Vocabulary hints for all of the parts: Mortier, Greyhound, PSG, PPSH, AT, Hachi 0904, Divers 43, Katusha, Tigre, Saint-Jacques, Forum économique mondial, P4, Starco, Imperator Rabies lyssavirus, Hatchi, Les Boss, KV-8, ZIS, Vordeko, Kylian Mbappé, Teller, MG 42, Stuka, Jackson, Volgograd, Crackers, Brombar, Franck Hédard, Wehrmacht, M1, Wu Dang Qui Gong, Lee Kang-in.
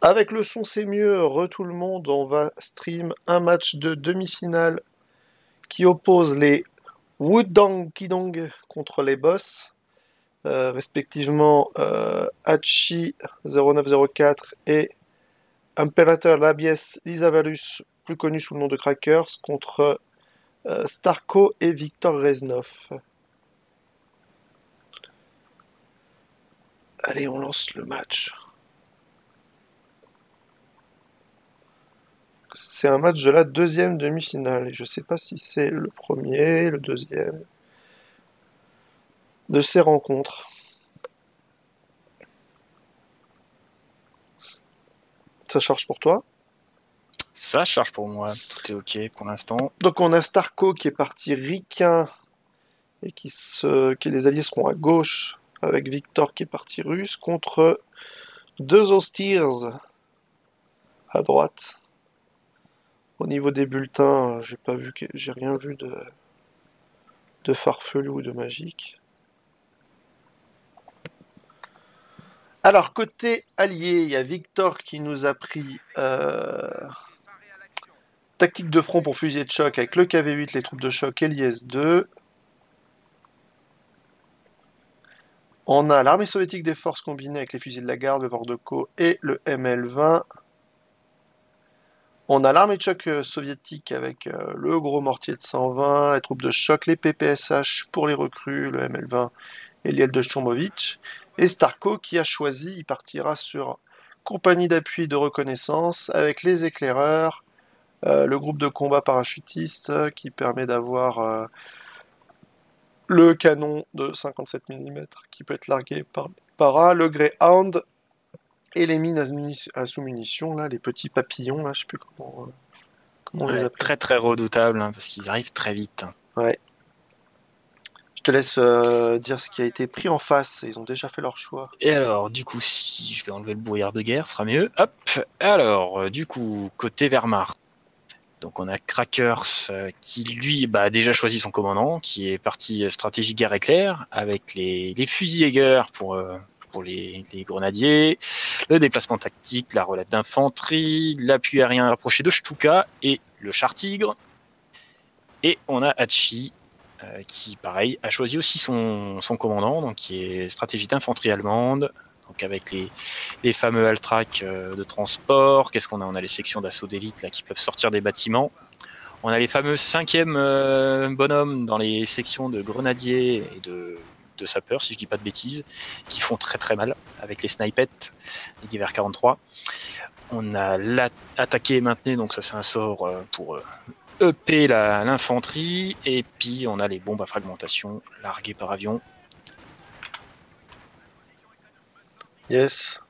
Avec le son c'est mieux, re tout le monde, on va stream un match de demi-finale qui oppose les Wu Dang Qui Gong contre les Boss, respectivement Hachi 0904 et Imperator Rabies lyssavirus, plus connu sous le nom de Crackers, contre Starco et Viktor Reznov. Allez, on lance le match. C'est un match de la deuxième demi-finale. Je ne sais pas si c'est le premier, le deuxième de ces rencontres. Ça charge pour toi? Ça charge pour moi. Tout est OK pour l'instant. Donc on a Starco qui est parti ricain et qui les alliés seront à gauche, avec Victor qui est parti russe, contre deux Hostiers à droite. Au niveau des bulletins, j'ai rien vu de farfelu ou de magique. Alors, côté allié, il y a Victor qui nous a pris tactique de front pour fusilier de choc avec le KV-8, les troupes de choc et l'IS-2. On a l'armée soviétique des forces combinées avec les fusils de la garde, le Vordeko et le ML-20. On a l'armée de choc soviétique avec le gros mortier de 120, les troupes de choc, les PPSH pour les recrues, le ML-20 et l'IL de Churmovitch. Et Starco qui a choisi, il partira sur compagnie d'appui de reconnaissance avec les éclaireurs, le groupe de combat parachutiste qui permet d'avoir le canon de 57 mm qui peut être largué par para, le Greyhound, et les mines à sous-munitions, là, les petits papillons, là, je sais plus comment on les appelle. Très très redoutable, hein, parce qu'ils arrivent très vite. Ouais. Je te laisse dire ce qui a été pris en face, ils ont déjà fait leur choix. Et alors, du coup, si je vais enlever le brouillard de guerre, ce sera mieux. Hop. Alors, du coup, côté Wehrmacht. Donc on a Crackers qui, lui, a déjà choisi son commandant, qui est parti stratégie guerre éclair, avec les fusils Jaeger pour les grenadiers, le déplacement tactique, la relève d'infanterie, l'appui aérien rapproché de Stuka et le char Tigre. Et on a Hachi qui, pareil, a choisi aussi son commandant, donc qui est stratégie d'infanterie allemande, donc avec les fameux Altrak de transport. Qu'est-ce qu'on a? On a les sections d'assaut d'élite là qui peuvent sortir des bâtiments. On a les fameux 5e bonhommes dans les sections de grenadiers et de sapeurs, si je dis pas de bêtises, qui font très très mal avec les snipettes, les divers 43. On a attaqué et maintenu, donc ça c'est un sort pour EP l'infanterie, et puis on a les bombes à fragmentation larguées par avion. Yes.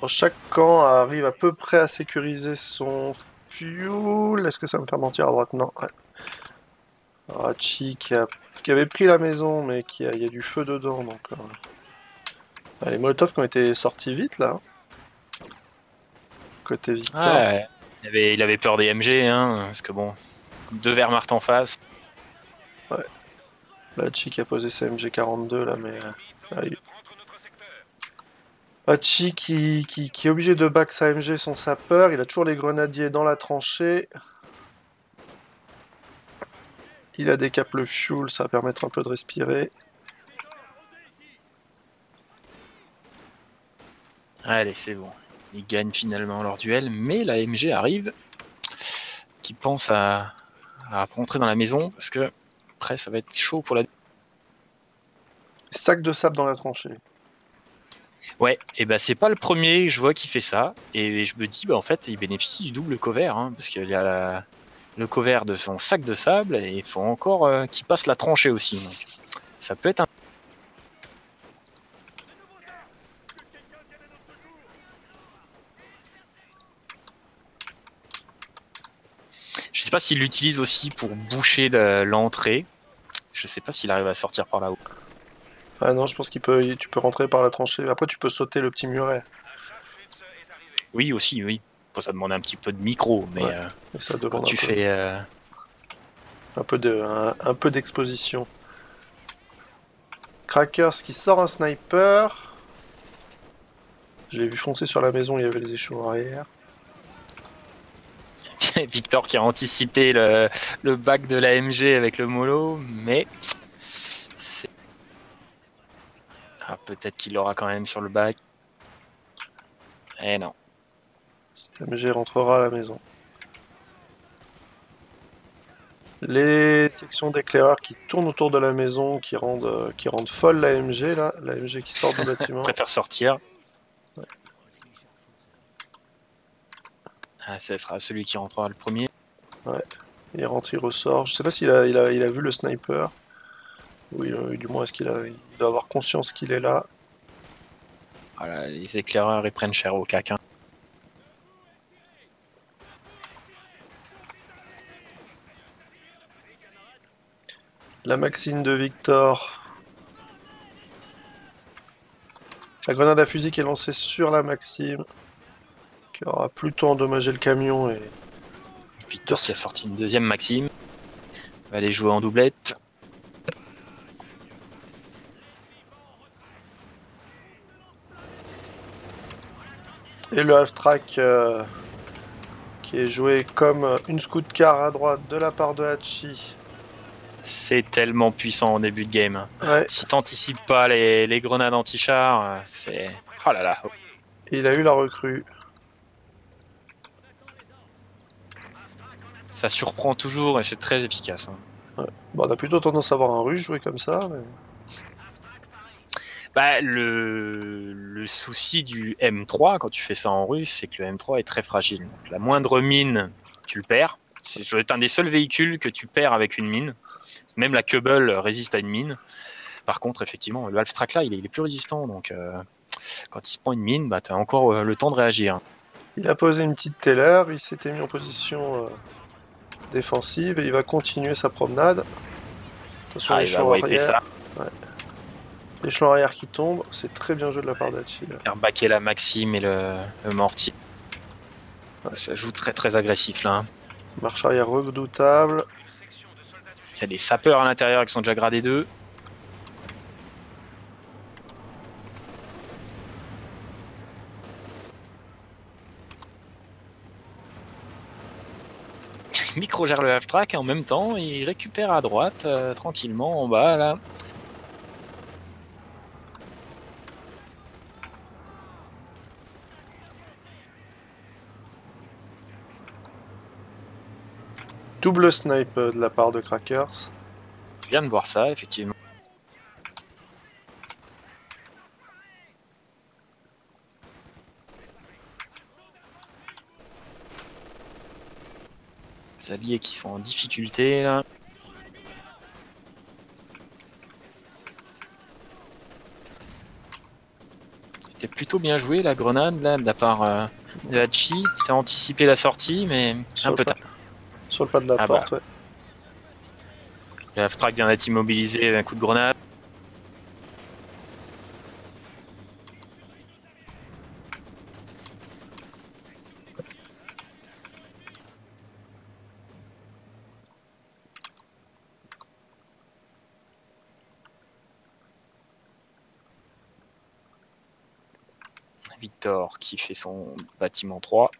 Bon, chaque camp arrive à peu près à sécuriser son fuel. Est-ce que ça me fait mentir à droite? Non. Ouais. Hachi qui avait pris la maison, mais il y a du feu dedans, donc les molotovs qui ont été sortis vite là. Côté Victor. Ah, ouais. Il avait peur des MG, hein, parce que bon, deux Wehrmacht en face. Ouais. Hachi qui a posé sa MG 42 là, mais Hachi qui est obligé de back sa MG, son sapeur. Il a toujours les grenadiers dans la tranchée. Il a décape le fuel, ça va permettre un peu de respirer. Allez, c'est bon. Ils gagnent finalement leur duel, mais la MG arrive, qui pense à rentrer dans la maison, parce que après, ça va être chaud pour la... Sac de sable dans la tranchée. Ouais, et ben c'est pas le premier, je vois, qui fait ça, et je me dis, en fait, il bénéficie du double cover, hein, parce qu'il y a le cover de son sac de sable, et il faut encore qu'il passe la tranchée aussi. Donc, ça peut être un... Je sais pas s'il l'utilise aussi pour boucher l'entrée. Je sais pas s'il arrive à sortir par là-haut. Ah non, je pense tu peux rentrer par la tranchée. Après, tu peux sauter le petit muret. Oui, aussi, oui. Ça demande un petit peu de micro, mais ouais, ça quand tu fais un peu d'exposition. Crackers qui sort un sniper. Je l'ai vu foncer sur la maison, il y avait les échelons arrière. Viktor qui a anticipé le bac de la MG avec le mollo, mais... Ah, peut-être qu'il l'aura quand même sur le bac. Eh non. La MG rentrera à la maison. Les sections d'éclaireurs qui tournent autour de la maison, qui rendent folle la MG, là. La MG qui sort du bâtiment. Je préfère sortir. Ouais. Ah, ça sera celui qui rentrera le premier. Ouais. Il rentre, il ressort. Je sais pas s'il il a vu le sniper. Oui, du moins, il doit avoir conscience qu'il est là. Voilà, les éclaireurs, ils prennent cher au cac. Hein. La Maxime de Viktor. La grenade à fusil qui est lancée sur la Maxime, qui aura plutôt endommagé le camion. Et Viktor qui a sorti une deuxième Maxime. On va aller jouer en doublette. Et le half-track qui est joué comme une scout car à droite de la part de Hachi. C'est tellement puissant en début de game. Ouais. Si t'anticipes pas les grenades anti-char, c'est... Oh là là. Il a eu la recrue. Ça surprend toujours et c'est très efficace. Hein. Ouais. Bon, on a plutôt tendance à voir un russe jouer comme ça. Mais... Bah, le souci du M3, quand tu fais ça en russe, c'est que le M3 est très fragile. Donc, la moindre mine, tu le perds. C'est un des seuls véhicules que tu perds avec une mine. Même la Kubble résiste à une mine. Par contre, effectivement, le half-track là, il est plus résistant. Donc, quand il se prend une mine, bah, tu as encore le temps de réagir. Il a posé une petite Teller, il s'était mis en position défensive et il va continuer sa promenade. Attention, l'échelon arrière. Ouais. L'échelon arrière qui tombe, c'est très bien joué de la part d'Hachi. Faire backer la Maxime et le Mortier. Ouais, ça joue très très agressif là. Hein. Marche arrière redoutable. Il y a des sapeurs à l'intérieur qui sont déjà gradés 2. Il micro-gère le half-track et en même temps il récupère à droite tranquillement en bas là. Double snipe de la part de Crackers. Je viens de voir ça, effectivement. Les alliés qui sont en difficulté là. C'était plutôt bien joué la grenade là de la part de Hachi. C'était anticipé la sortie, mais un peu tard. Sur le pas de la porte, bah. Ouais. Le half-track vient d'être immobilisé d'un coup de grenade. Viktor qui fait son bâtiment 3.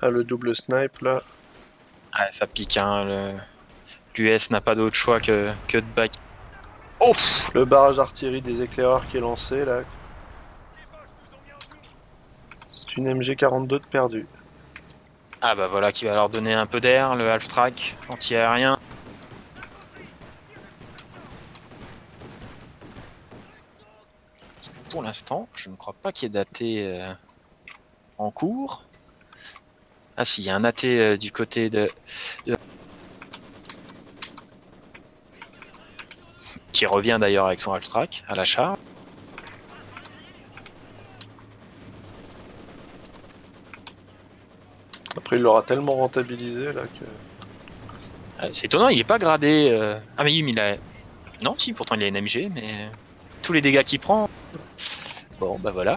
Ah, le double snipe là. Ah, ça pique, hein. L'US n'a pas d'autre choix que de back. Ouf, le barrage d'artillerie des éclaireurs qui est lancé là. C'est une MG 42 de perdu. Ah bah voilà qui va leur donner un peu d'air, le half-track anti-aérien. Pour l'instant, je ne crois pas qu'il est daté en cours. Ah si, il y a un AT du côté de... Qui revient d'ailleurs avec son half-track à la charge. Après, il l'aura tellement rentabilisé là que... C'est étonnant, il n'est pas gradé... Ah mais il a... Non, si, pourtant il a une MG, mais... Tous les dégâts qu'il prend... Bon, bah voilà.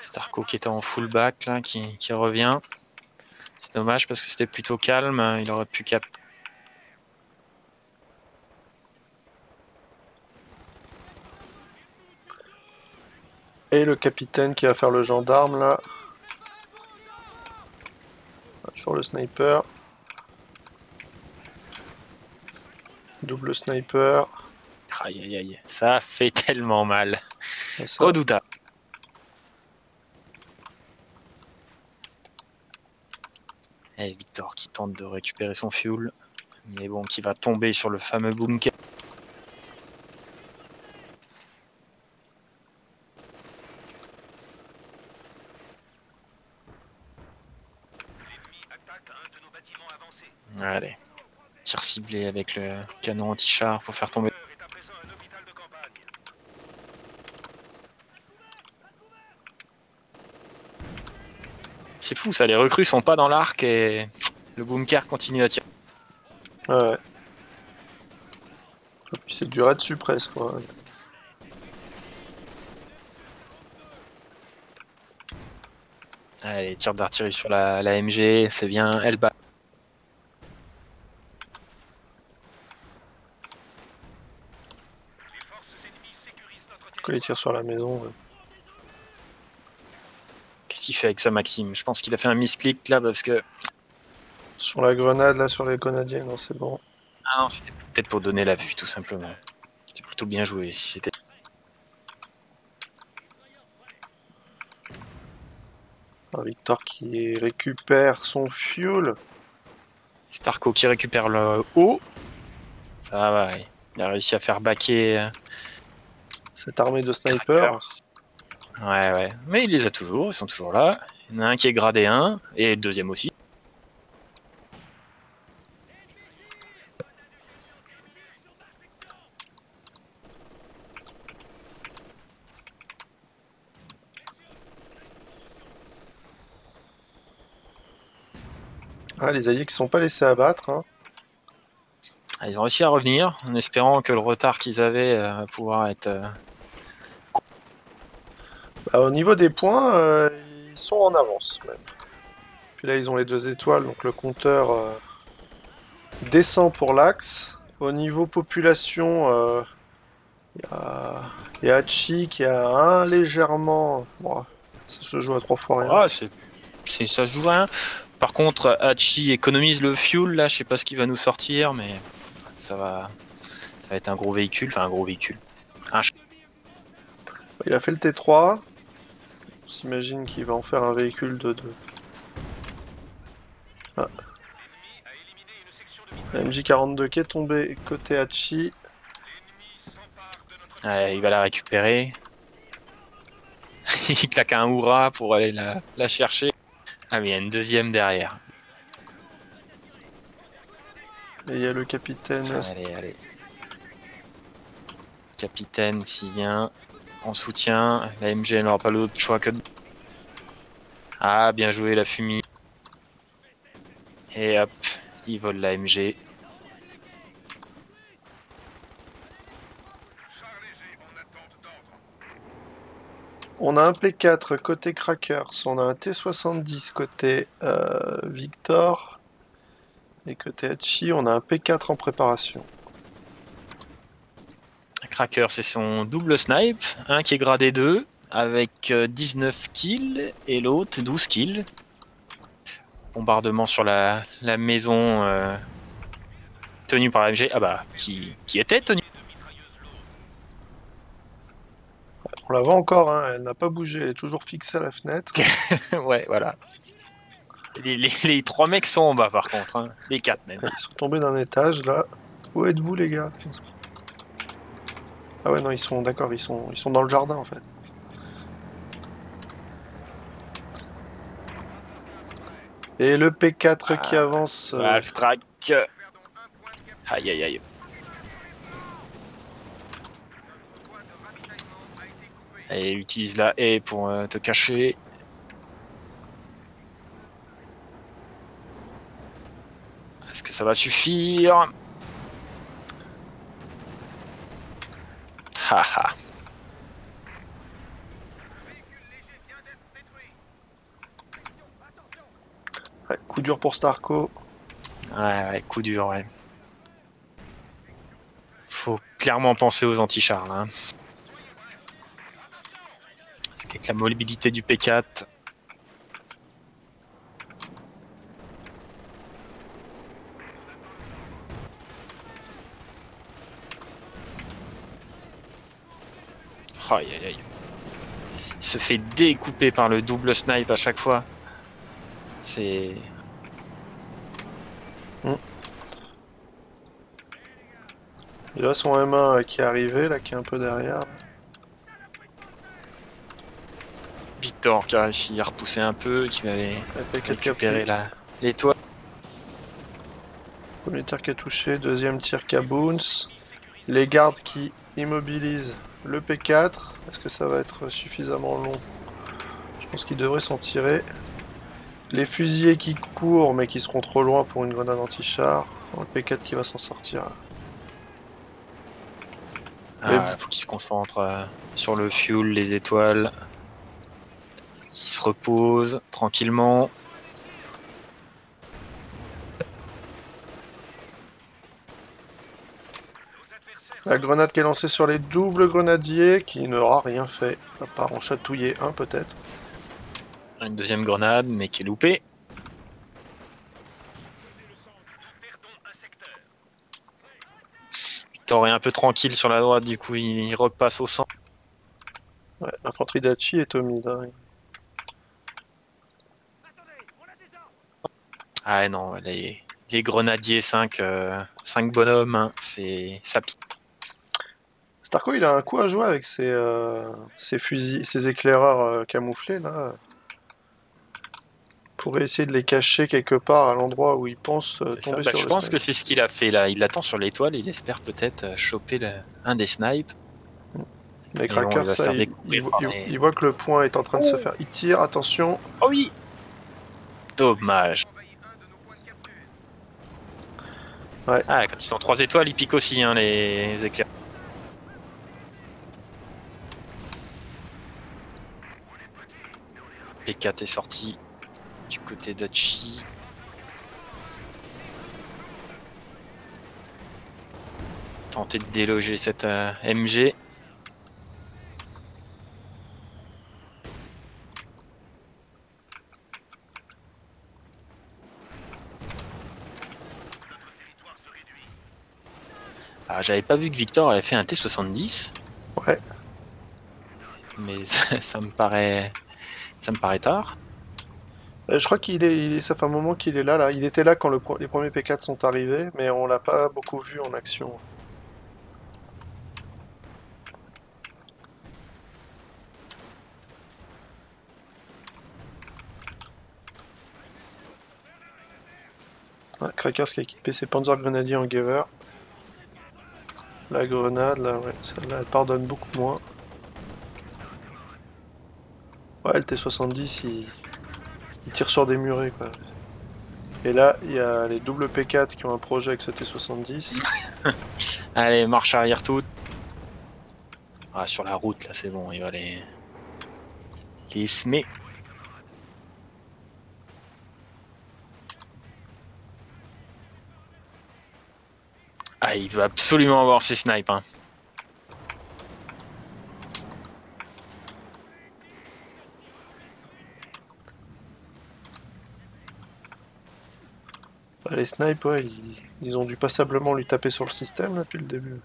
Starco qui était en fullback là, qui revient. C'est dommage parce que c'était plutôt calme, il aurait pu capter. Et le capitaine qui va faire le gendarme là. Sur le sniper. Double sniper. Aïe aïe aïe, ça fait tellement mal. Redoutable. Et Viktor qui tente de récupérer son fuel. Mais bon, qui va tomber sur le fameux bunker. Allez, tir ciblé avec le canon anti-char pour faire tomber. C'est fou ça, les recrues sont pas dans l'arc et le bunker continue à tirer. Ouais. Et puis c'est du raid suppresse quoi. Allez, tir d'artillerie sur la MG, c'est bien, elle bat. Il tire sur la maison. Ouais. Qu'est-ce qu'il fait avec ça, Maxime? Je pense qu'il a fait un misclic là parce que. Sur la grenade là, sur les grenadiers, non, c'est bon. Ah non, c'était peut-être pour donner la vue tout simplement. C'était plutôt bien joué si c'était. Viktor qui récupère son fuel. Starco qui récupère le haut. Ça va, il a réussi à faire baquer. Cette armée de snipers. Ouais, ouais. Mais il les a toujours, ils sont toujours là. Il y en a un qui est gradé 1, et le deuxième aussi. Ah, les alliés qui ne sont pas laissés abattre. Hein. Ah, ils ont réussi à revenir, en espérant que le retard qu'ils avaient va pouvoir être... au niveau des points, ils sont en avance même. Puis là, ils ont les deux étoiles, donc le compteur descend pour l'axe. Au niveau population, il y a Hachi qui a un légèrement... Bon, ça se joue à 3 fois rien. Ah, ça se joue à 1. Par contre, Hachi économise le fuel, là, je sais pas ce qu'il va nous sortir, mais ça va être un gros véhicule. Enfin, un gros véhicule. Il a fait le T3. On s'imagine qu'il va en faire un véhicule de 2. Ah. La MG 42 qui est tombée côté Hachi. Ouais, il va la récupérer. Il claque un hurrah pour aller la chercher. Ah mais il y a une deuxième derrière. Et il y a le capitaine. Allez, allez. Capitaine s'il vient. En soutien, la MG n'aura pas l'autre choix que de... Ah, bien joué la fumée. Et hop, il vole la MG. On a un P4 côté Crackers, on a un T-70 côté Viktor. Et côté Hachi, on a un P4 en préparation. Cracker, c'est son double snipe, un qui est gradé 2 avec 19 kills et l'autre 12 kills. Bombardement sur la maison tenue par la MG, ah bah, qui était tenue. On la voit encore, hein, elle n'a pas bougé, elle est toujours fixée à la fenêtre. Ouais, voilà. Les 3 mecs sont en bas par contre, hein. Les 4 même. Ils sont tombés d'un étage là. Où êtes-vous les gars? Ah ouais non, ils sont d'accord, ils sont dans le jardin en fait. Et le P4 qui avance. Track. Aïe aïe aïe. Et utilise la haie pour te cacher. Est-ce que ça va suffire? coup dur pour Starco. Ouais, coup dur, ouais. Faut clairement penser aux anti-chars, là. Parce qu'avec la mobilité du P4... Aïe aïe aïe. Il se fait découper par le double snipe à chaque fois. C'est... Il a son M1 qui est arrivé, là, qui est un peu derrière. Viktor qui a réussi à repousser un peu, qui va aller récupérer l'étoile. Premier tir qui a touché, deuxième tir qui a bounce. Les gardes qui immobilisent le P4. Est-ce que ça va être suffisamment long? Je pense qu'il devrait s'en tirer. Les fusillés qui courent mais qui seront trop loin pour une grenade anti-char. Le P4 qui va s'en sortir. Ah, faut qu'il se concentre sur le fuel, les étoiles. Qui se repose tranquillement. La grenade qui est lancée sur les doubles grenadiers qui n'aura rien fait, à part en chatouiller un peut-être. Une deuxième grenade mais qui est loupée. Victor est un peu tranquille sur la droite, du coup il repasse au centre. Ouais, l'infanterie d'Hachi est au mid. Hein. Ah non, les grenadiers 5 bonhommes, hein, c'est ça pique. Starco, il a un coup à jouer avec ses fusils, ses éclaireurs camouflés là. Pour essayer de les cacher quelque part à l'endroit où il pense tomber sur le... Je pense que c'est ce qu'il a fait là. Il attend sur l'étoile, il espère peut-être choper un des snipes. Les crackers, ça, il voit que le point est en train de se faire. Il tire, attention. Oh oui. Dommage. Ouais. Ah, quand ils sont 3 étoiles, ils piquent aussi hein, les éclairs. P4 est sorti du côté d'Hachi. Tenter de déloger cette MG. Ah, j'avais pas vu que Victor avait fait un T-70. Ouais. Mais ça me paraît tard. Je crois qu'il est... Ça fait un moment qu'il est là, là. Il était là quand les premiers P4 sont arrivés, mais on l'a pas beaucoup vu en action. Ouais, Crackers qui a équipé ses Panzer Grenadiers en Giver. La grenade, là, ouais, celle-là, elle pardonne beaucoup moins. Ouais, le T-70, il tire sur des murets, quoi. Et là, il y a les doubles P4 qui ont un projet avec ce T-70. Allez, marche arrière toute. Ah, sur la route, là, c'est bon, il va les semer. Ah, il veut absolument avoir ses snipes. Hein. Bah, les snipes, ouais, ils ont dû passablement lui taper sur le système là, depuis le début.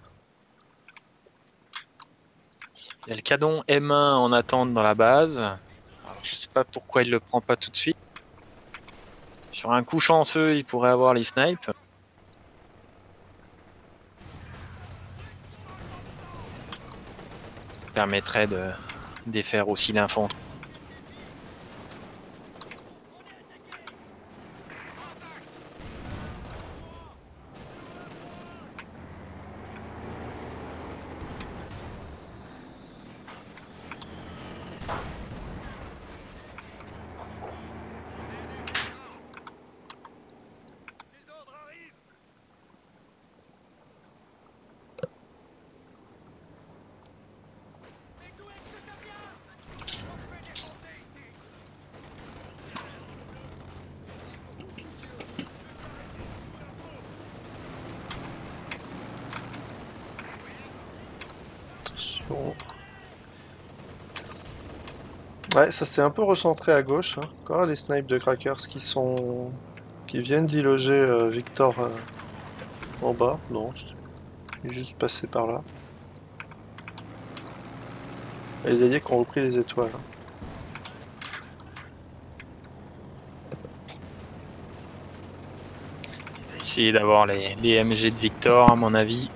Il y a le canon M1 en attente dans la base. Alors, je sais pas pourquoi il le prend pas tout de suite. Sur un coup chanceux, il pourrait avoir les snipes. Permettrait de défaire aussi l'infanterie. Attention. Ouais, ça s'est un peu recentré à gauche. Hein. Encore les snipes de Crackers qui viennent d'y loger Viktor en bas. Non, il est juste passé par là. Et les alliés qui ont repris les étoiles. Hein. Essayer d'avoir les MG de Viktor à mon avis.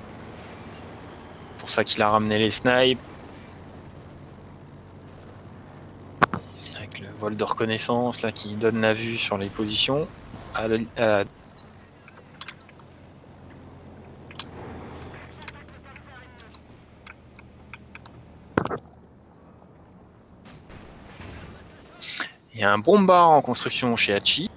C'est pour ça qu'il a ramené les snipes. Avec le vol de reconnaissance là qui donne la vue sur les positions. Il y a un Brombar en construction chez Hachi.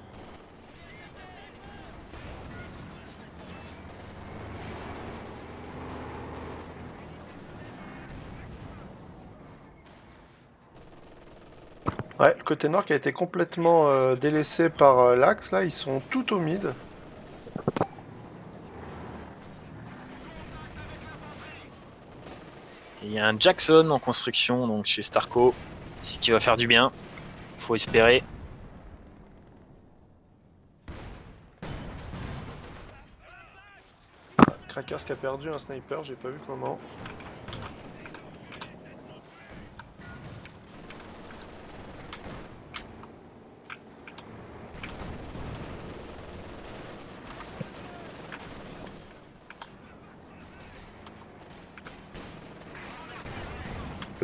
Ouais, le côté nord qui a été complètement délaissé par l'axe, là, ils sont tout au mid. Il y a un Jackson en construction, donc chez Starco, ce qui va faire du bien, faut espérer. Crackers qui a perdu un sniper, j'ai pas vu comment.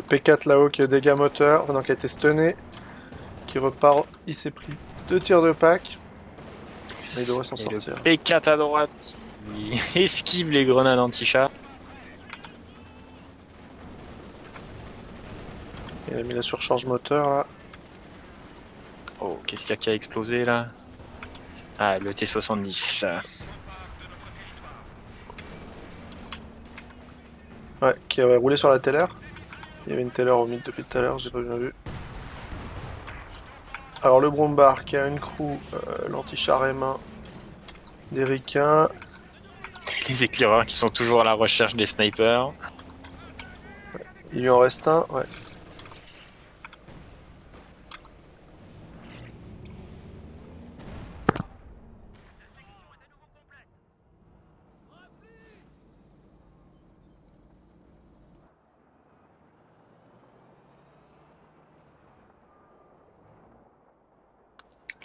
P4 là-haut qui a dégâts moteur, enfin, qui a été stunné, qui repart, il s'est pris 2 tirs de pack, mais il devrait s'en sortir. Le P4 à droite, il esquive les grenades anti-chat. Il a mis la surcharge moteur là. Oh, qu'est-ce qu'il y a qui a explosé là? Ah, le T-70. Ouais, qui a roulé sur la Teller. Il y avait une Teller au mid depuis tout à l'heure, j'ai pas bien vu. Alors le Brombar qui a une crew, l'anti-char M1 des requins. Les éclaireurs qui sont toujours à la recherche des snipers. Ouais. Il lui en reste un, ouais.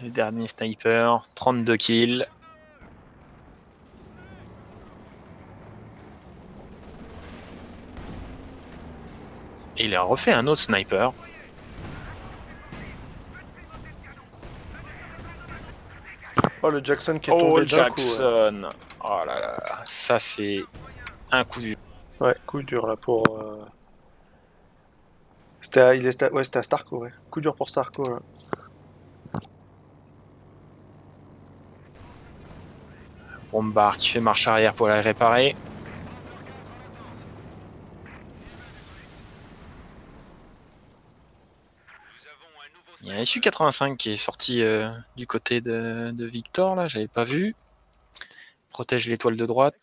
Le dernier sniper, 32 kills. Et il a refait un autre sniper. Oh, le Jackson qui est tombé d'un coup. Oh, Jackson. Oh là là, ça c'est un coup dur. Ouais, coup dur là pour... C'était à Starco, ouais. Coup dur pour Starco là. Brombar qui fait marche arrière pour la réparer. Il y a un SU-85 qui est sorti du côté de Viktor, là, j'avais pas vu. Protège l'étoile de droite.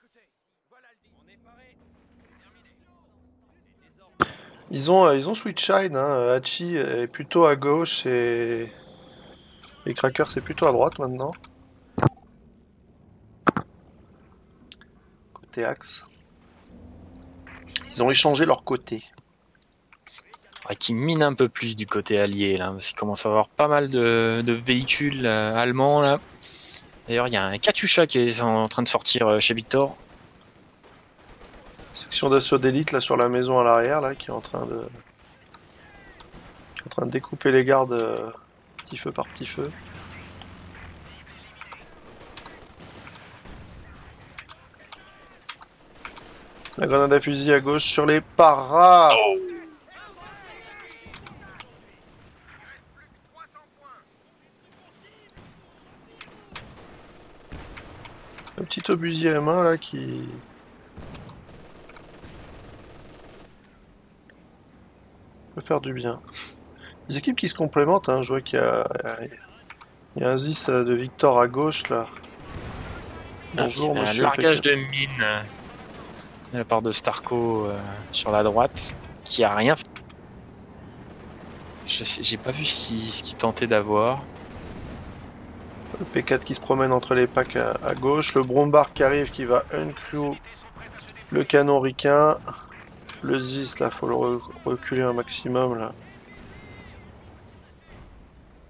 Ils ont switch side, hein. Hachi est plutôt à gauche et les Crackers c'est plutôt à droite maintenant. Axe. Ils ont échangé leur côté. Ouais, qui mine un peu plus du côté allié là, parce qu'il commence à avoir pas mal de véhicules allemands là. D'ailleurs, il y a un Katusha qui est en train de sortir chez Viktor. Section d'assaut d'élite là sur la maison à l'arrière là, qui est en train de découper les gardes petit feu par petit feu. La grenade à fusil à gauche sur les paras. Oh. Le petit obusier M1 là qui... peut faire du bien. Des équipes qui se complémentent, hein. Je vois qu'il y a un ZIS de Viktor à gauche là. Bonjour monsieur. Un largage de mine. De la part de Starco sur la droite. qui a rien fait. J'ai pas vu ce qu'il tentait d'avoir. Le P4 qui se promène entre les packs à gauche. Le Brombar qui arrive, qui va uncrew le canon ricain. Le ZIS, là, faut le reculer un maximum, là.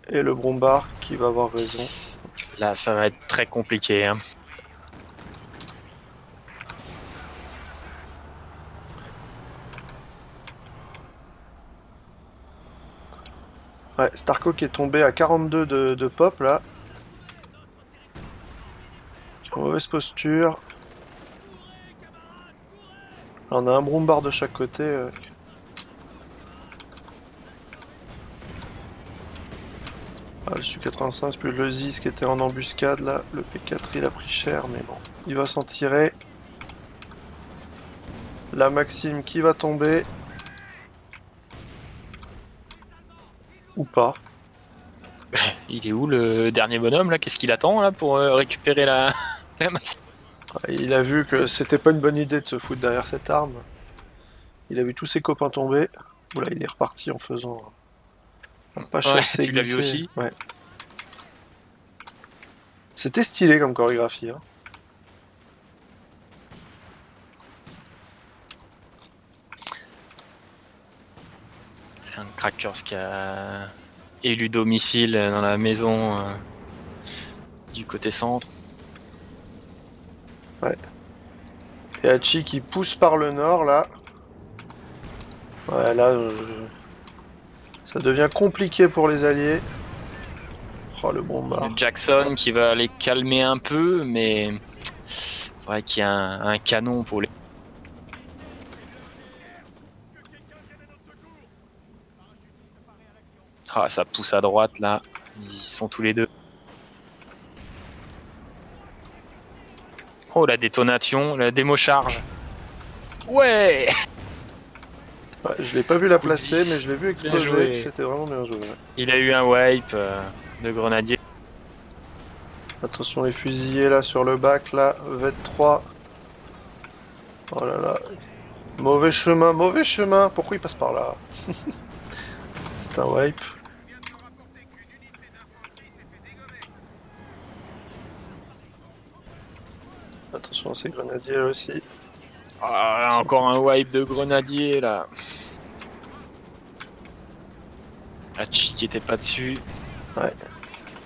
Et le Brombar qui va avoir raison. Là, ça va être très compliqué, hein. Ouais, Starco qui est tombé à 42 de pop, là. Mauvaise posture. Là, on a un Brombar de chaque côté. Ah, le SU-85, plus le ZIS qui était en embuscade là. Le P4 il a pris cher, mais bon, il va s'en tirer. La Maxime qui va tomber. Ou pas. Il est où le dernier bonhomme là? Qu'est-ce qu'il attend là pour récupérer la Maxime? Il a vu que c'était pas une bonne idée de se foutre derrière cette arme. Il a vu tous ses copains tomber. Oula, il est reparti en faisant... Pas chassé, tu l'as vu aussi. Ouais. C'était stylé comme chorégraphie. Hein. Un Crackers qui a élu domicile dans la maison du côté centre. Ouais. Et Hachi qui pousse par le nord là. Ouais, là ça devient compliqué pour les alliés. Oh, le Brombar. Jackson qui va les calmer un peu, mais il faudrait qu'il y ait un canon pour les... Ah, ça pousse à droite là. Ils sont tous les deux. Oh, la détonation, la démocharge. Ouais, ouais, je l'ai pas vu la placer, mais je l'ai vu exploser. C'était vraiment bien joué. Ouais. Il a eu un wipe de grenadier. Attention les fusillés là sur le bac là, VET3. Oh là là. Mauvais chemin, mauvais chemin. Pourquoi il passe par là? C'est un wipe. Attention à ces grenadiers là aussi. Ah, encore un wipe de grenadier là. Hachi qui était pas dessus. Ouais.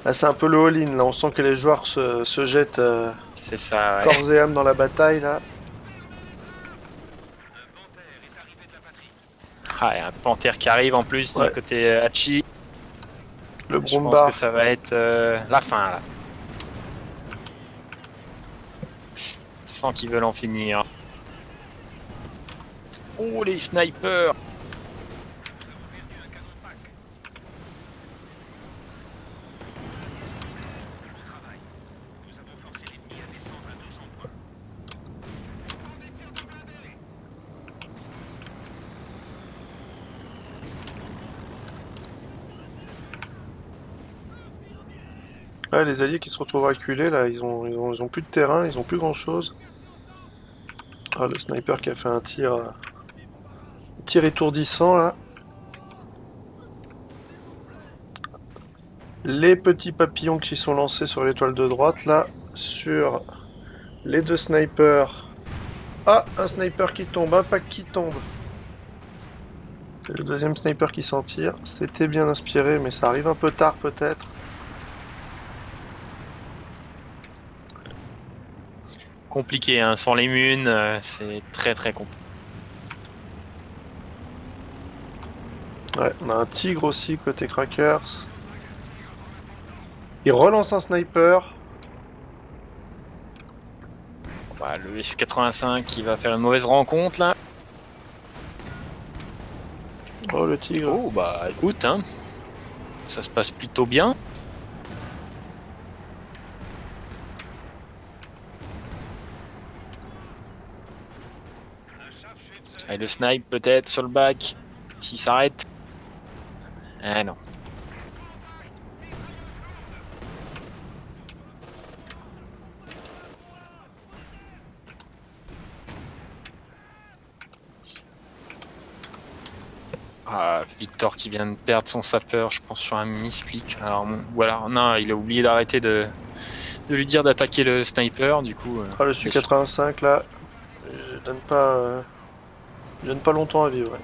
Là c'est un peu le all-in là, on sent que les joueurs se jettent c'est ça, ouais, corps et âme dans la bataille là. Ah, et un Panthère qui arrive en plus, ouais, du côté Hachi. Le Brombar. Je pense que ça va être la fin là. Sans qu'ils veulent en finir. Oh, les snipers! Ouais, les alliés qui se retrouvent acculés là, ils ont plus de terrain, ils ont plus grand chose. Ah, le sniper qui a fait un tir... Tir étourdissant là. Les petits papillons qui sont lancés sur l'étoile de droite là. Sur les deux snipers. Ah, un sniper qui tombe, un pack qui tombe. C'est le deuxième sniper qui s'en tire. C'était bien inspiré, mais ça arrive un peu tard peut-être. Compliqué hein, sans les munes, c'est très très compliqué. Ouais, on a un Tigre aussi côté Crackers. Il relance un sniper. Bah, le SU-85 qui va faire une mauvaise rencontre là. Oh, le Tigre. Oh bah écoute, hein, ça se passe plutôt bien. Et le snipe peut-être sur le bac, s'il s'arrête. Ah non. Viktor qui vient de perdre son sapeur, je pense sur un misclic. Alors, ou alors, non, il a oublié d'arrêter de lui dire d'attaquer le sniper, du coup. Ah, le Su-85 là, il donne pas longtemps à vivre. Ouais.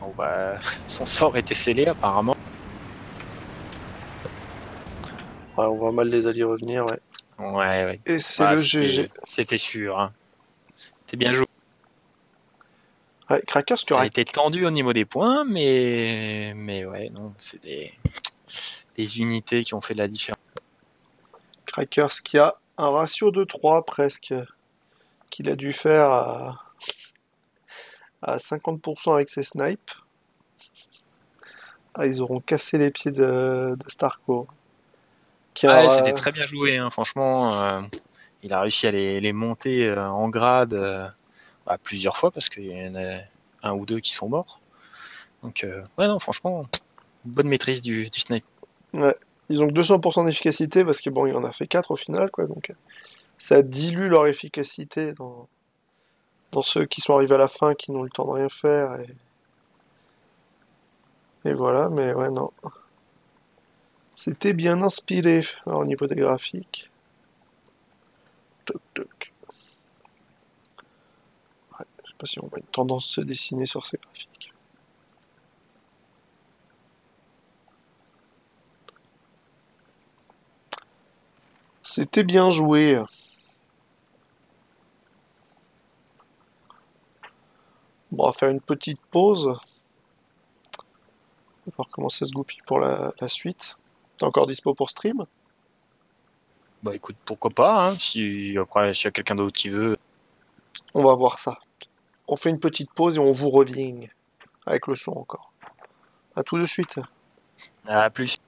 Bon, bah, son sort était scellé apparemment. Ouais, on voit mal les alliés revenir, ouais. Ouais, ouais. Et c'est le GG. C'était sûr, hein. C'était bien joué. Ouais, Crackers, ça a été tendu au niveau des points, mais ouais, non, c'est des unités qui ont fait de la différence. Crackers qui a un ratio de 3 presque, qu'il a dû faire à 50% avec ses snipes. Ah, ils auront cassé les pieds de Starco. Ah, c'était très bien joué, hein, franchement. Il a réussi à les monter en grade plusieurs fois parce qu'il y en a un ou deux qui sont morts. Donc, ouais, non, franchement, bonne maîtrise du snipe. Ouais, ils ont que 200% d'efficacité parce que bon, il en a fait 4 au final, quoi. Donc, ça dilue leur efficacité dans ceux qui sont arrivés à la fin, qui n'ont eu le temps de rien faire. Et voilà, mais ouais, non. C'était bien inspiré. Alors, au niveau des graphiques. Toc toc. Ouais, je sais pas si on voit une tendance se dessiner sur ces graphiques. C'était bien joué. Bon, on va faire une petite pause. On va voir comment ça se goupille pour la suite. T'es encore dispo pour stream? Bah écoute, pourquoi pas, hein, si après s'il y a quelqu'un d'autre qui veut. On va voir ça. On fait une petite pause et on vous revient avec le son encore. À tout de suite. À plus.